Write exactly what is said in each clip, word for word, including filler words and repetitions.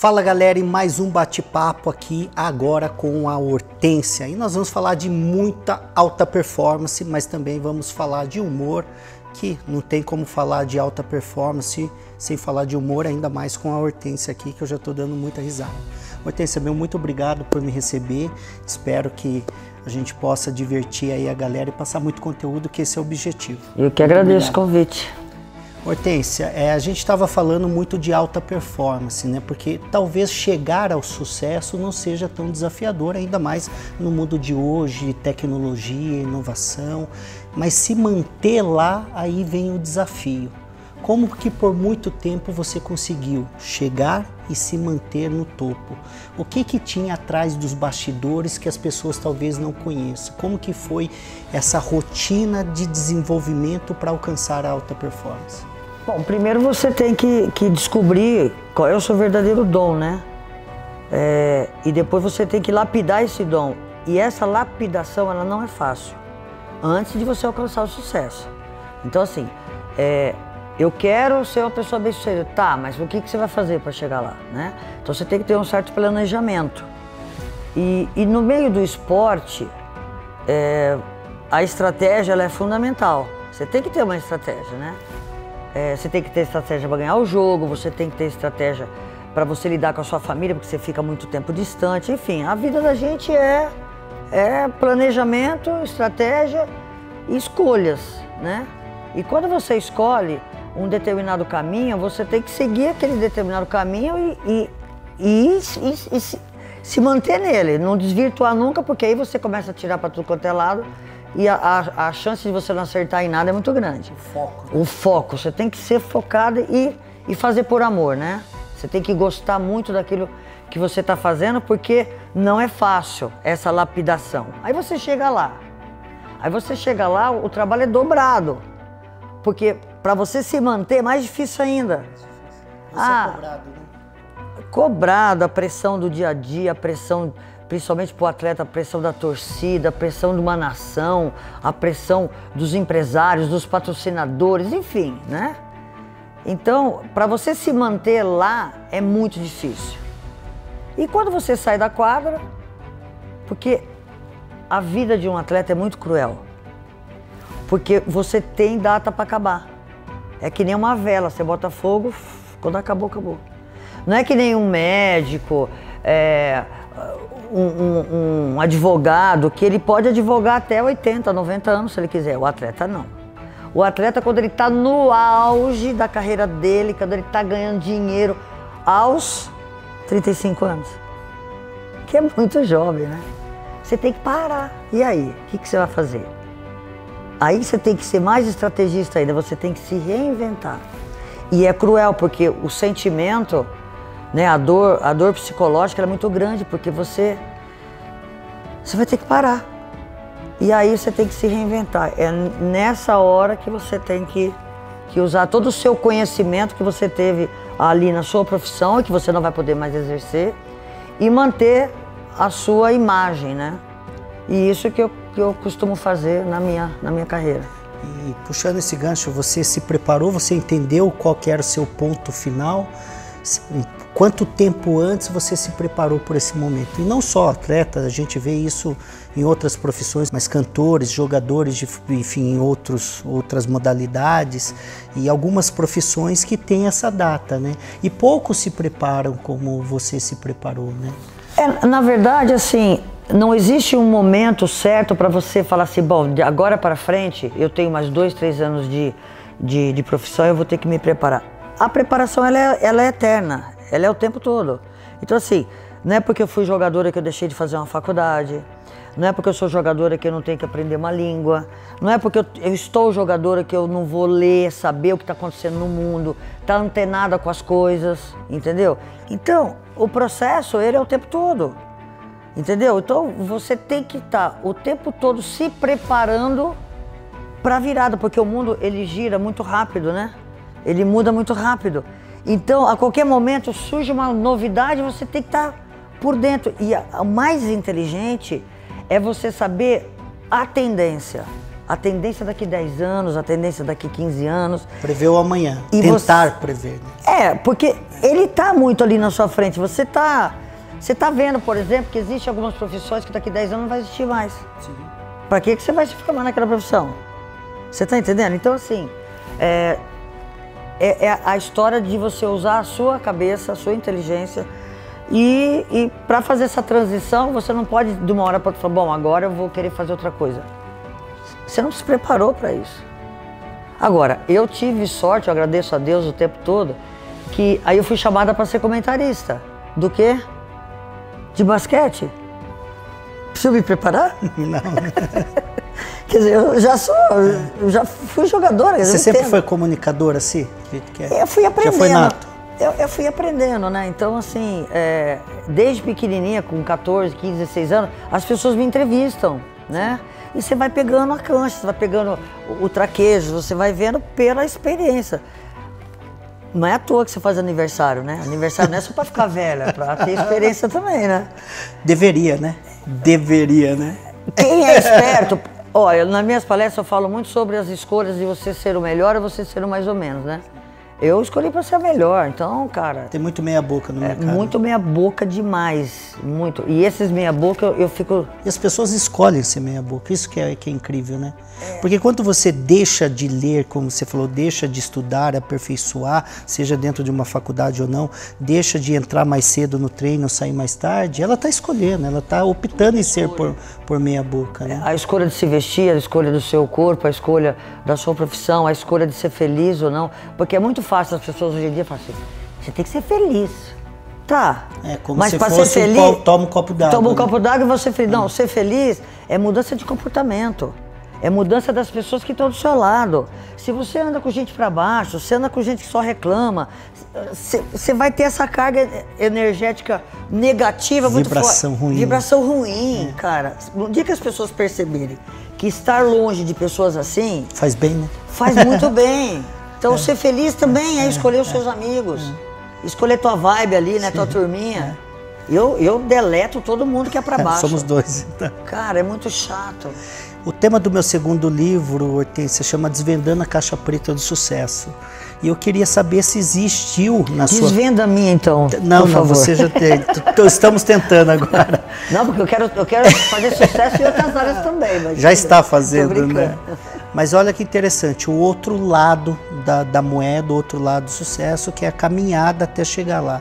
Fala galera, e mais um bate-papo aqui agora com a Hortência, e nós vamos falar de muita alta performance, mas também vamos falar de humor, que não tem como falar de alta performance sem falar de humor, ainda mais com a Hortência aqui, que eu já estou dando muita risada. Hortência, meu, muito obrigado por me receber, espero que a gente possa divertir aí a galera e passar muito conteúdo, que esse é o objetivo. Eu que agradeço o convite. Hortência, é, a gente estava falando muito de alta performance, né? Porque talvez chegar ao sucesso não seja tão desafiador, ainda mais no mundo de hoje, tecnologia, inovação, mas se manter lá, aí vem o desafio. Como que por muito tempo você conseguiu chegar e se manter no topo? O que que tinha atrás dos bastidores que as pessoas talvez não conheçam? Como que foi essa rotina de desenvolvimento para alcançar a alta performance? Bom, primeiro você tem que, que descobrir qual é o seu verdadeiro dom, né? É, e depois você tem que lapidar esse dom. E essa lapidação, ela não é fácil, antes de você alcançar o sucesso. Então assim, é, eu quero ser uma pessoa bem-sucedida. Tá, mas o que que você vai fazer para chegar lá, né? Então você tem que ter um certo planejamento. E, e no meio do esporte, é, a estratégia ela é fundamental. Você tem que ter uma estratégia, né? É, você tem que ter estratégia para ganhar o jogo, você tem que ter estratégia para você lidar com a sua família, porque você fica muito tempo distante. Enfim, a vida da gente é, é planejamento, estratégia e escolhas, né? E quando você escolhe um determinado caminho, você tem que seguir aquele determinado caminho e, e, e, e, e se, se manter nele, não desvirtuar nunca, porque aí você começa a tirar para tudo quanto é lado e a, a, a chance de você não acertar em nada é muito grande. O foco. O foco, você tem que ser focado e, e fazer por amor, né? Você tem que gostar muito daquilo que você está fazendo, porque não é fácil essa lapidação. Aí você chega lá, aí você chega lá, o trabalho é dobrado. Porque para você se manter é mais difícil ainda. Você ah, é cobrado, né? Cobrado, a pressão do dia a dia, a pressão, principalmente para o atleta, a pressão da torcida, a pressão de uma nação, a pressão dos empresários, dos patrocinadores, enfim, né? Então, para você se manter lá é muito difícil. E quando você sai da quadra, porque a vida de um atleta é muito cruel. Porque você tem data para acabar. É que nem uma vela, você bota fogo, quando acabou, acabou. Não é que nem um médico, é, um, um, um advogado, que ele pode advogar até oitenta, noventa anos se ele quiser. O atleta não. O atleta, quando ele está no auge da carreira dele, quando ele está ganhando dinheiro, aos trinta e cinco anos. Que é muito jovem, né? Você tem que parar. E aí, o que que você vai fazer? Aí você tem que ser mais estrategista ainda, você tem que se reinventar. E é cruel, porque o sentimento, né, a dor, a dor psicológica é muito grande, porque você, você vai ter que parar. E aí você tem que se reinventar. É nessa hora que você tem que, que usar todo o seu conhecimento que você teve ali na sua profissão, e que você não vai poder mais exercer, e manter a sua imagem, né? E isso que eu, que eu costumo fazer na minha, na minha carreira. E puxando esse gancho, você se preparou, você entendeu qual que era o seu ponto final? Quanto tempo antes você se preparou por esse momento? E não só atleta, a gente vê isso em outras profissões, mas cantores, jogadores, de, enfim, em outros, outras modalidades e algumas profissões que têm essa data, né? E poucos se preparam como você se preparou, né? É, na verdade, assim, não existe um momento certo para você falar assim, bom, de agora para frente, eu tenho mais dois, três anos de, de, de profissão, eu vou ter que me preparar. A preparação, ela é, ela é eterna, ela é o tempo todo. Então assim, não é porque eu fui jogadora que eu deixei de fazer uma faculdade, não é porque eu sou jogadora que eu não tenho que aprender uma língua, não é porque eu, eu estou jogadora que eu não vou ler, saber o que está acontecendo no mundo, tá antenada com as coisas, entendeu? Então, o processo, ele é o tempo todo. Entendeu? Então você tem que estar o tempo todo se preparando para a virada, porque o mundo ele gira muito rápido, né? Ele muda muito rápido. Então, a qualquer momento surge uma novidade, você tem que estar por dentro. E o mais inteligente é você saber a tendência. a tendência daqui dez anos, a tendência daqui quinze anos. Prever o amanhã, e tentar você... prever. É, porque ele está muito ali na sua frente. Você está você tá vendo, por exemplo, que existem algumas profissões que daqui dez anos não vai existir mais. Para que, que você vai ficar mais naquela profissão? Você está entendendo? Então, assim, é, é, é a história de você usar a sua cabeça, a sua inteligência. E, e para fazer essa transição, você não pode de uma hora para outra falar, bom, agora eu vou querer fazer outra coisa. Você não se preparou para isso. Agora, eu tive sorte, eu agradeço a Deus o tempo todo, que aí eu fui chamada para ser comentarista. Do quê? De basquete? Preciso me preparar? Não. Quer dizer, eu já sou, eu já fui jogadora. Você sempre foi comunicadora, assim? Eu fui aprendendo. Já foi nato? Eu, eu fui aprendendo, né? Então, assim, é, desde pequenininha, com quatorze, quinze, dezesseis anos, as pessoas me entrevistam, né? E você vai pegando a cancha, você vai pegando o, o traquejo, você vai vendo pela experiência. Não é à toa que você faz aniversário, né? Aniversário não é só pra ficar velha, é pra ter experiência também, né? Deveria, né? Deveria, né? Quem é esperto... Olha, nas minhas palestras eu falo muito sobre as escolhas de você ser o melhor ou você ser o mais ou menos, né? Eu escolhi para ser a melhor, então, cara... Tem muito meia-boca no mercado. É, muito meia-boca demais, muito. E esses meia-boca, eu, eu fico... E as pessoas escolhem ser meia-boca, isso que é, que é incrível, né? É. Porque quando você deixa de ler, como você falou, deixa de estudar, aperfeiçoar, seja dentro de uma faculdade ou não, deixa de entrar mais cedo no treino, sair mais tarde, ela tá escolhendo, ela tá optando Tudo em ser por, por meia-boca, né? A escolha de se vestir, a escolha do seu corpo, a escolha da sua profissão, a escolha de ser feliz ou não, porque é muito fácil as pessoas hoje em dia falam assim, você tem que ser feliz, tá? É como mas se fosse ser feliz, um, toma um copo d'água. Toma um né? copo d'água e você feliz. Não, ah. ser feliz é mudança de comportamento, é mudança das pessoas que estão do seu lado. Se você anda com gente para baixo, você anda com gente que só reclama, você vai ter essa carga energética negativa, vibração muito forte. ruim, vibração ruim, é. cara. No dia que as pessoas perceberem que estar longe de pessoas assim faz bem, né? Faz muito bem. Então, é. ser feliz também é, é escolher os é. seus amigos, é. escolher tua vibe ali, né, Sim. tua turminha. É. Eu, eu deleto todo mundo que é pra baixo. Somos dois, então. Cara, é muito chato. O tema do meu segundo livro, Hortência, chama Desvendando a Caixa Preta do Sucesso. E eu queria saber se existiu na Desvenda sua... Desvenda a minha, então, Não, por não, favor. Você já tem. Estamos tentando agora. Não, porque eu quero, eu quero fazer sucesso em outras áreas também. Mas já está fazendo, né? Mas olha que interessante, o outro lado da, da moeda, o outro lado do sucesso, que é a caminhada até chegar lá.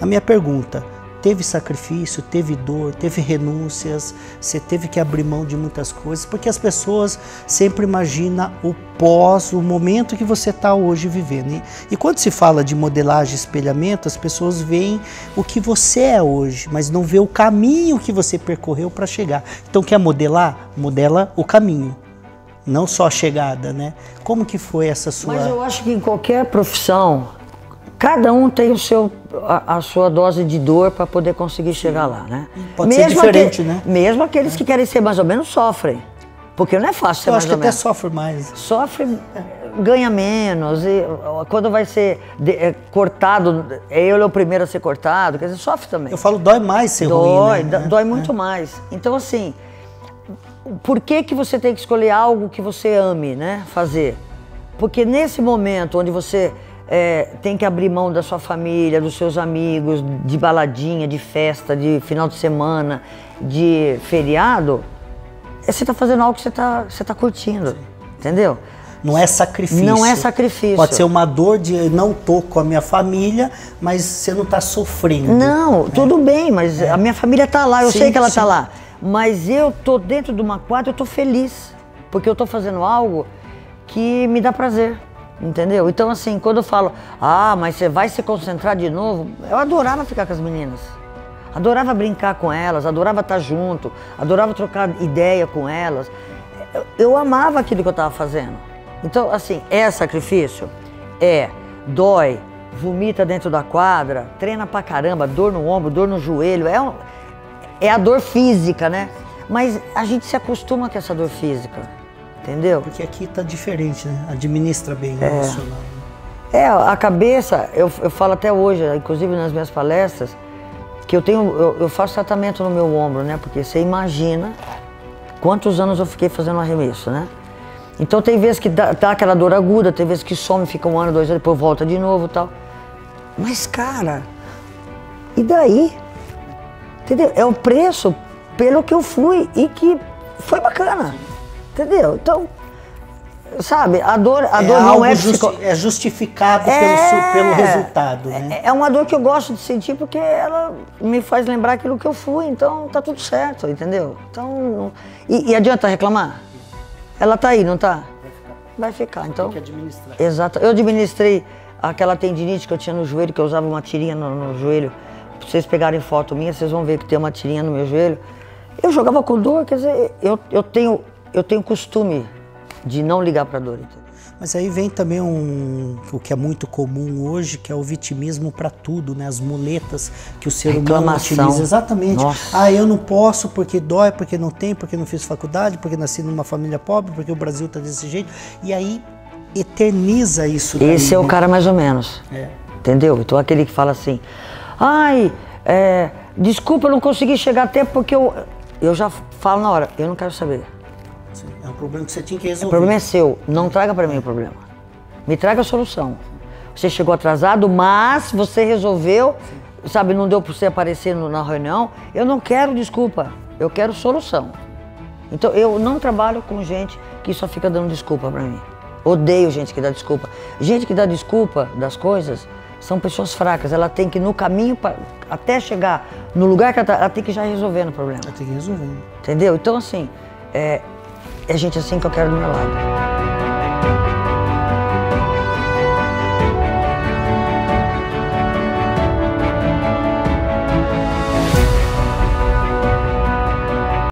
A minha pergunta, teve sacrifício, teve dor, teve renúncias, você teve que abrir mão de muitas coisas, porque as pessoas sempre imaginam o pós, o momento que você está hoje vivendo. E, e quando se fala de modelagem e espelhamento, as pessoas veem o que você é hoje, mas não vê o caminho que você percorreu para chegar. Então quer modelar? Modela o caminho. Não só a chegada, né? Como que foi essa sua... Mas eu acho que em qualquer profissão, cada um tem o seu, a, a sua dose de dor para poder conseguir chegar lá, né? Pode mesmo ser diferente, aquele, né? Mesmo aqueles que querem ser mais ou menos sofrem, porque não é fácil ser mais ou menos. Eu acho que até sofre mais. Sofre, ganha menos, e quando vai ser de, é, cortado, ele é o primeiro a ser cortado, quer dizer, sofre também. Eu falo, dói mais ser dói, ruim, né? Dói muito é. mais. Então, assim... Por que que você tem que escolher algo que você ame, né, fazer? Porque nesse momento onde você é, tem que abrir mão da sua família, dos seus amigos, de baladinha, de festa, de final de semana, de feriado, você está fazendo algo que você está você tá curtindo, entendeu? Não é sacrifício. Não é sacrifício. Pode ser uma dor de não tô com a minha família, mas você não está sofrendo. Não, né? Tudo bem, mas é. a minha família está lá, eu sim, sei que ela está lá. Mas eu tô dentro de uma quadra, eu tô feliz, porque eu tô fazendo algo que me dá prazer, entendeu? Então, assim, quando eu falo, ah, mas você vai se concentrar de novo, eu adorava ficar com as meninas, adorava brincar com elas, adorava estar junto, adorava trocar ideia com elas, eu, eu amava aquilo que eu tava fazendo. Então, assim, é sacrifício? É, dói, vomita dentro da quadra, treina pra caramba, dor no ombro, dor no joelho, é um... É a dor física, né? Mas a gente se acostuma com essa dor física, entendeu? Porque aqui tá diferente, né? Administra bem o emocional. É, a cabeça, eu, eu falo até hoje, inclusive nas minhas palestras, que eu tenho, eu, eu faço tratamento no meu ombro, né? Porque você imagina quantos anos eu fiquei fazendo arremesso, né? Então tem vezes que dá, dá aquela dor aguda, tem vezes que some, fica um ano, dois anos, depois volta de novo e tal. Mas, cara, e daí? Entendeu? É o preço pelo que eu fui e que foi bacana, entendeu? Então, sabe, a dor, a é dor não é... Justi é justificado é, pelo, pelo resultado, né? É uma dor que eu gosto de sentir porque ela me faz lembrar aquilo que eu fui, então tá tudo certo, entendeu? Então, e, e adianta reclamar? Ela tá aí, não tá? Vai ficar. Vai ficar, então... Tem que administrar. Exato. Eu administrei aquela tendinite que eu tinha no joelho, que eu usava uma tirinha no, no joelho. Pra vocês pegarem foto minha, vocês vão ver que tem uma tirinha no meu joelho. Eu jogava com dor, quer dizer, eu, eu, tenho, eu tenho costume de não ligar para dor. Então. Mas aí vem também um, o que é muito comum hoje, que é o vitimismo para tudo, né? As muletas que o ser humano utiliza. Exatamente. Nossa. Ah, eu não posso porque dói, porque não tem, porque não fiz faculdade, porque nasci numa família pobre, porque o Brasil tá desse jeito. E aí eterniza isso. Daí, esse é o né? cara mais ou menos, é. Entendeu? Então aquele que fala assim, ai, é, desculpa, eu não consegui chegar até porque eu... Eu já falo na hora, eu não quero saber. É um problema que você tinha que resolver. O problema é seu, não traga para mim o problema. Me traga a solução. Você chegou atrasado, mas você resolveu, sim, sabe, não deu para você aparecer no, na reunião. Eu não quero desculpa, eu quero solução. Então eu não trabalho com gente que só fica dando desculpa para mim. Odeio gente que dá desculpa. Gente que dá desculpa das coisas são pessoas fracas. Ela tem que, no caminho, pra, até chegar no lugar que ela tá, ela tem que já resolver o problema. Ela tem que resolver. Entendeu? Então assim, é... É gente assim que eu quero do meu lado.